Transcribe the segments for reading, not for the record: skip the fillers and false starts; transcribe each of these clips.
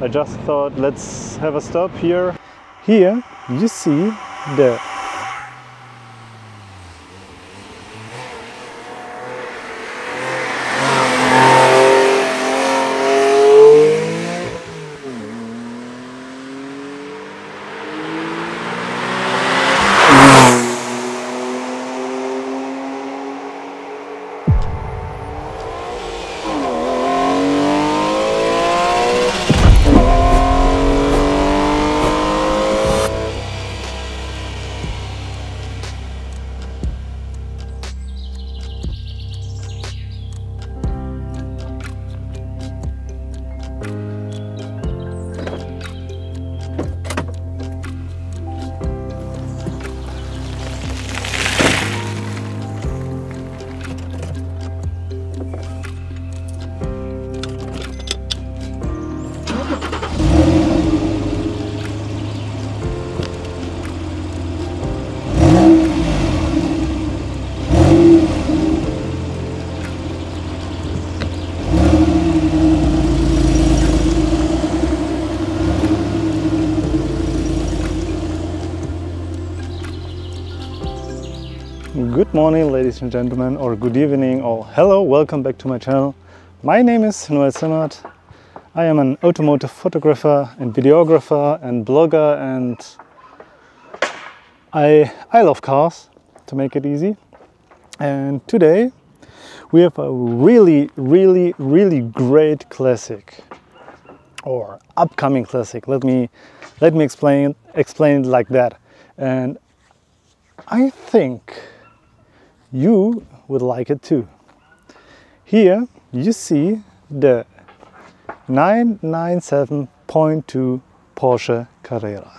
I just thought, let's have a stop here. Here you see the Good morning, ladies and gentlemen, or good evening, or hello, welcome back to my channel. My name is Noel Simert. I am an automotive photographer and videographer and blogger, and I love cars, to make it easy. And today we have a really great classic, or upcoming classic. Let me explain it like that. And I think you would like it too. Here you see the 997.2 Porsche Carrera.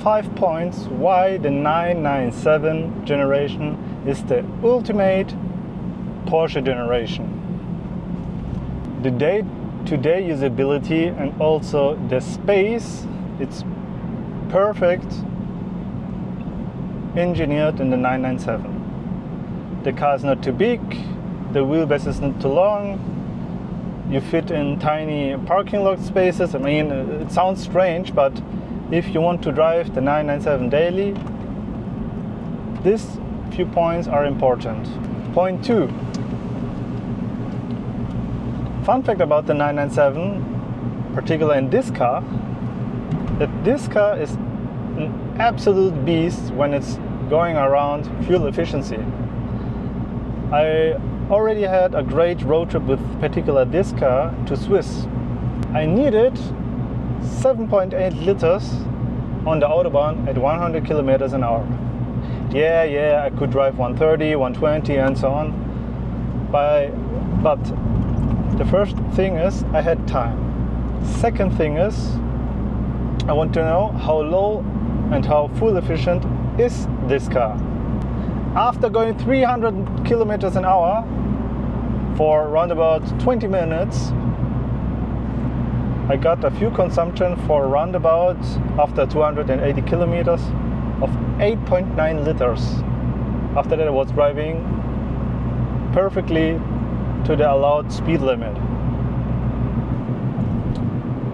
5 points why the 997 generation is the ultimate Porsche generation. The day-to-day usability and also the space, it's perfect. Engineered in the 997. The car is not too big, the wheelbase is not too long, you fit in tiny parking lot spaces. I mean, it sounds strange, but if you want to drive the 997 daily, these few points are important. Point 2. Fun fact about the 997, particularly in this car, that this car is an absolute beast when it's going around fuel efficiency. I already had a great road trip with particular this car to Swiss. I needed 7.8 liters on the autobahn at 100 kilometers an hour. Yeah, I could drive 130, 120 and so on. But the first thing is I had time. Second thing is I want to know how low and how fuel efficient is this car. After going 300 kilometers an hour for around about 20 minutes, I got a fuel consumption for around about, after 280 kilometers, of 8.9 liters. After that I was driving perfectly to the allowed speed limit.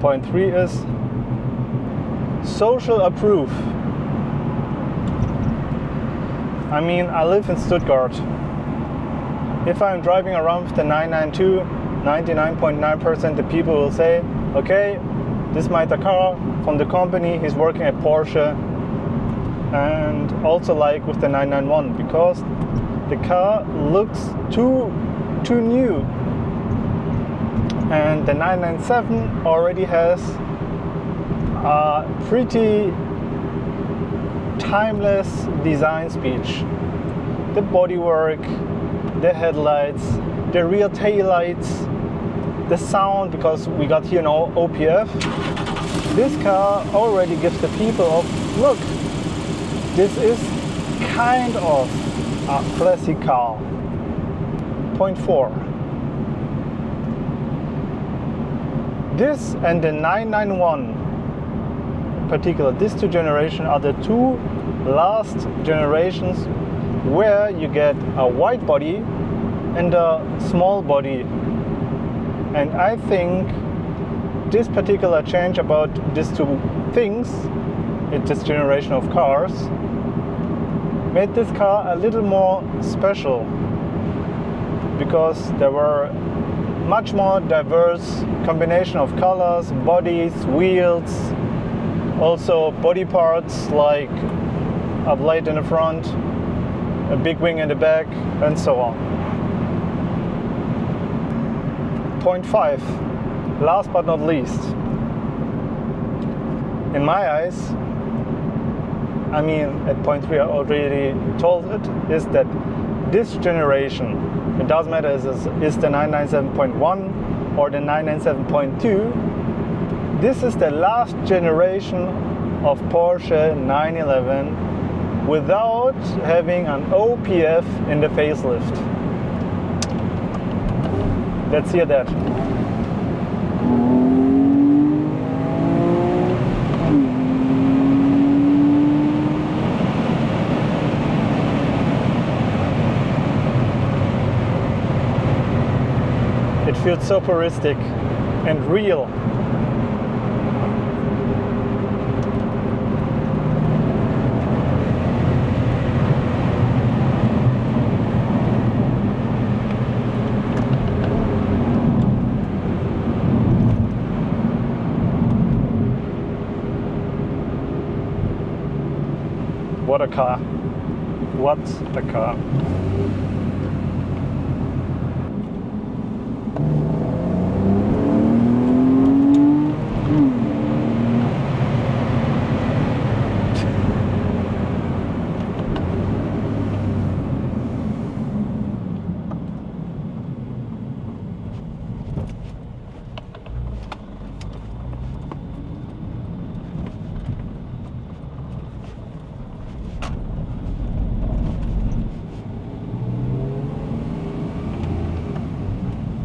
Point 3 is social approve. I mean, I live in Stuttgart. If I'm driving around with the 992, 99.9% the people will say, okay, this might a car from the company, he's working at Porsche. And also like with the 991, because the car looks too new. And the 997 already has pretty timeless design speech. The bodywork, the headlights, the rear taillights, the sound, because we got here now OPF. This car already gives the people of, look, this is kind of a classic car. Point 4. This and the 991 particular, these two generations are the two last generations where you get a wide body and a small body. And I think this particular change about these two things in this generation of cars made this car a little more special, because there were much more diverse combination of colors, bodies, wheels, also body parts like a blade in the front, a big wing in the back, and so on. Point 5. Last but not least. In my eyes, I mean, at point 3 I already told it, is that this generation, it doesn't matter if it's the 997.1 or the 997.2, this is the last generation of Porsche 911 without having an OPF in the facelift. Let's hear that. It feels so puristic and real. What a car. What a car.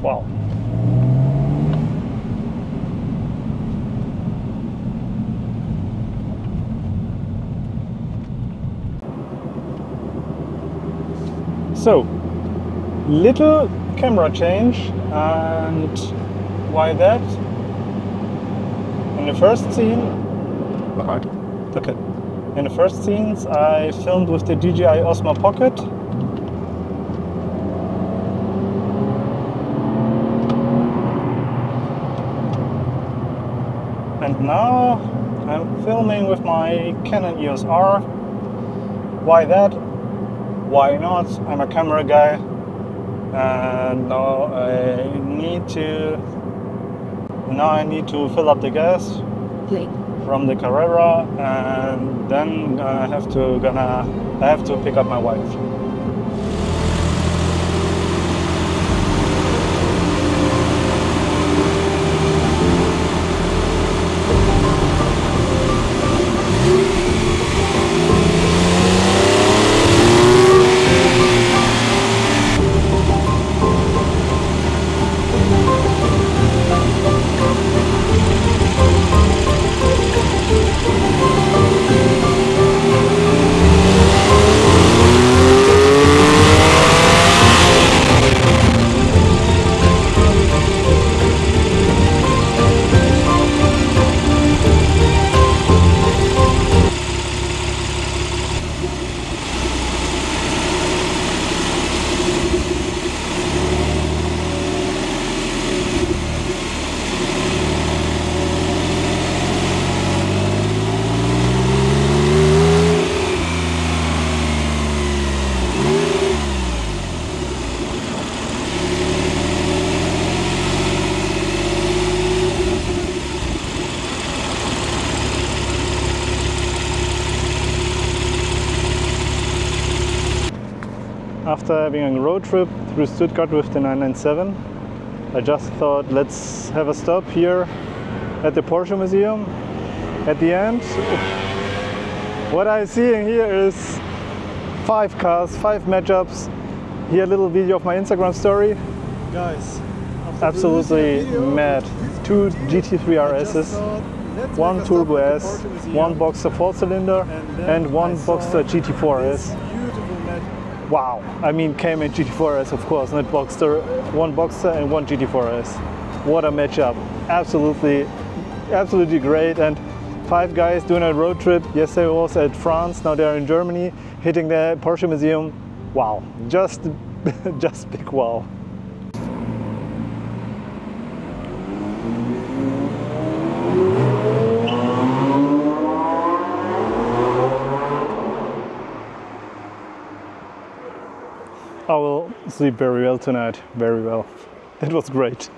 Wow. So, little camera change, and why that? In the first scene, in the first scenes I filmed with the DJI Osmo Pocket. Now I'm filming with my Canon EOS R. Why that? Why not? I'm a camera guy, and now I need to fill up the gas from the Carrera, and then I have to pick up my wife. After having a road trip through Stuttgart with the 997, I just thought, let's have a stop here at the Porsche Museum. At the end, what I'm seeing here is 5 cars, 5 matchups. Here, a little video of my Instagram story. Guys, absolutely mad. 2 GT3 RSs, 1 Turbo S, 1 Boxster 4-cylinder, and 1 Boxster GT4 RS. Wow, I mean Cayman GT4 RS, of course, not Boxster, 1 Boxster and 1 GT4 RS. what a matchup. Absolutely great. And five guys doing a road trip. Yesterday was at France, now they're in Germany, hitting the Porsche Museum. Wow, just big wow. I will sleep very well tonight, very well. It was great.